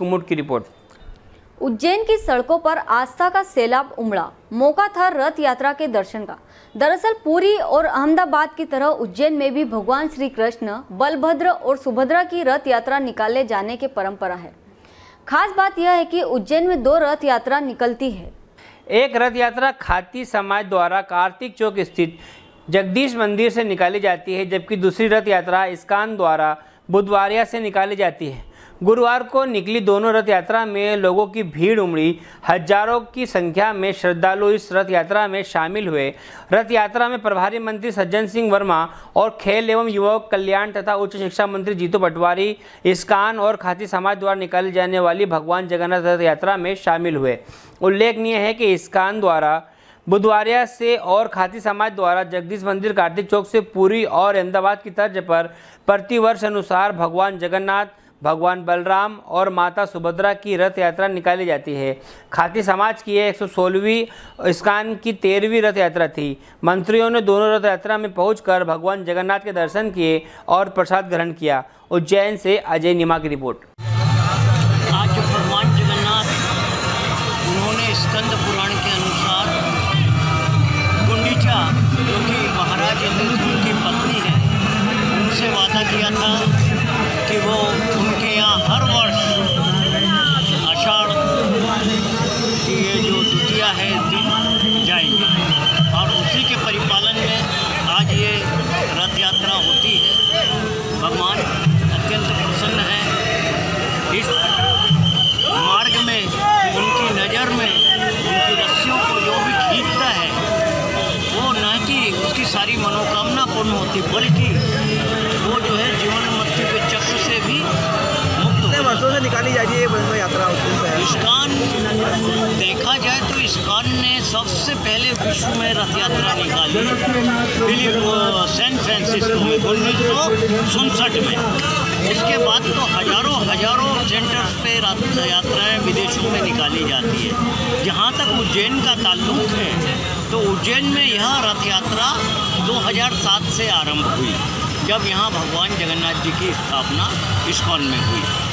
कुमुद की रिपोर्ट। उज्जैन की सड़कों पर आस्था का सैलाब उमड़ा, मौका था रथ यात्रा के दर्शन का। दरअसल पुरी और अहमदाबाद की तरह उज्जैन में भी भगवान श्री कृष्ण, बलभद्र और सुभद्रा की रथ यात्रा निकाले जाने की परंपरा है। खास बात यह है कि उज्जैन में दो रथ यात्रा निकलती है। एक रथ यात्रा खाती समाज द्वारा कार्तिक चौक स्थित जगदीश मंदिर से निकाली जाती है, जबकि दूसरी रथ यात्रा इस्कॉन द्वारा बुधवारिया से निकाली जाती है। गुरुवार को निकली दोनों रथ यात्रा में लोगों की भीड़ उमड़ी, हजारों की संख्या में श्रद्धालु इस रथ यात्रा में शामिल हुए। रथ यात्रा में प्रभारी मंत्री सज्जन सिंह वर्मा और खेल एवं युवा कल्याण तथा उच्च शिक्षा मंत्री जीतू पटवारी इस्कॉन और खाती समाज द्वारा निकाली जाने वाली भगवान जगन्नाथ रथ यात्रा में शामिल हुए। उल्लेखनीय है कि इस्कॉन द्वारा बुधवारिया से और खाती समाज द्वारा जगदीश मंदिर, कार्तिक चौक से पुरी और अहमदाबाद की तर्ज पर प्रतिवर्ष अनुसार भगवान जगन्नाथ, भगवान बलराम और माता सुभद्रा की रथ यात्रा निकाली जाती है। खाती समाज की 116वीं, इस्कॉन की 13वीं रथ यात्रा थी। मंत्रियों ने दोनों रथ यात्रा में पहुंचकर भगवान जगन्नाथ के दर्शन किए और प्रसाद ग्रहण किया। उज्जैन से अजय निमा की रिपोर्ट। आज जो भगवान जगन्नाथ उन्होंने स्कंद पुराण के अनुसार गुंडीचा, जो कि महाराज इंद्रजीत की पत्नी है, उनसे वादा किया था कि वो उनके यहाँ हर वर्ष आषाढ़ की ये जो द्वितीया है दिन जाएंगे, और उसी के परिपालन में आज ये रथ यात्रा होती है। भगवान अत्यंत प्रसन्न है। इस मार्ग में उनकी नज़र में उनकी रस्सियों को जो भी खींचता है वो न कि उसकी सारी मनोकामना पूर्ण होती, बल्कि वो जो है जीवन चक्र से भी मुक्त। कितने वर्षों से निकाली जा रही है यात्रा? इस्कॉन देखा जाए तो इस्कॉन ने सबसे पहले विश्व में रथ यात्रा निकाली, फिलीप सेंट फ्रांसिस 1959 में। इसके बाद तो हजारों सेंटर्स पे रथ यात्राएँ विदेशों में निकाली जाती है। जहाँ तक उज्जैन का ताल्लुक है तो उज्जैन में यह रथ यात्रा 2007 से आरंभ हुई, जब यहाँ भगवान जगन्नाथ जी की स्थापना इस्कॉन में हुई।